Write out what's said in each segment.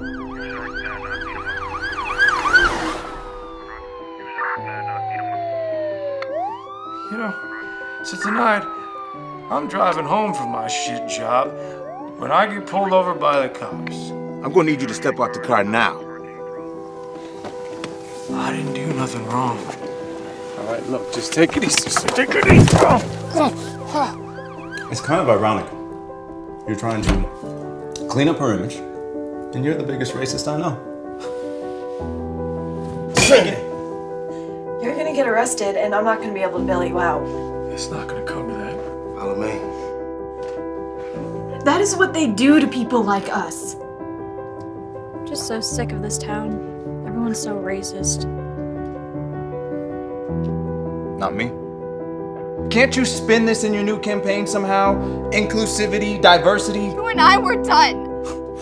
You know, so tonight, I'm driving home from my shit job when I get pulled over by the cops. I'm gonna need you to step out the car now. I didn't do nothing wrong. All right, look, just take it easy. Just take it easy. It's kind of ironic. You're trying to clean up her image, and you're the biggest racist I know. Take it. You're gonna get arrested, and I'm not gonna be able to bail you out. It's not gonna come to that. Follow me. That is what they do to people like us. I'm just so sick of this town. Everyone's so racist. Not me. Can't you spin this in your new campaign somehow? Inclusivity, diversity? You and I were done.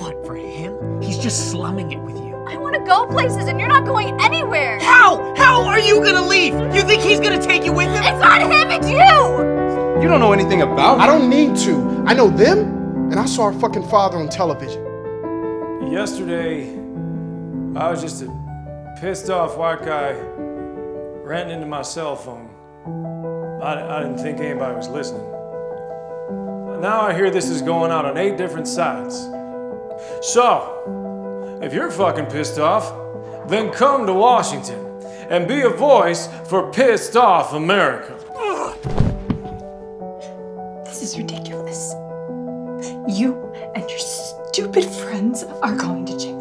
What, for him? He's just slumming it with you. I want to go places and you're not going anywhere. How? How are you gonna leave? You think he's gonna take you with him? It's not him, it's you! You don't know anything about me. I don't need to. I know them, and I saw her fucking father on television. Yesterday, I was just a pissed off white guy ranting into my cell phone. I didn't think anybody was listening. Now I hear this is going out on 8 different sides. So, if you're fucking pissed off, then come to Washington and be a voice for pissed off America. This is ridiculous. You and your stupid friends are going to jail.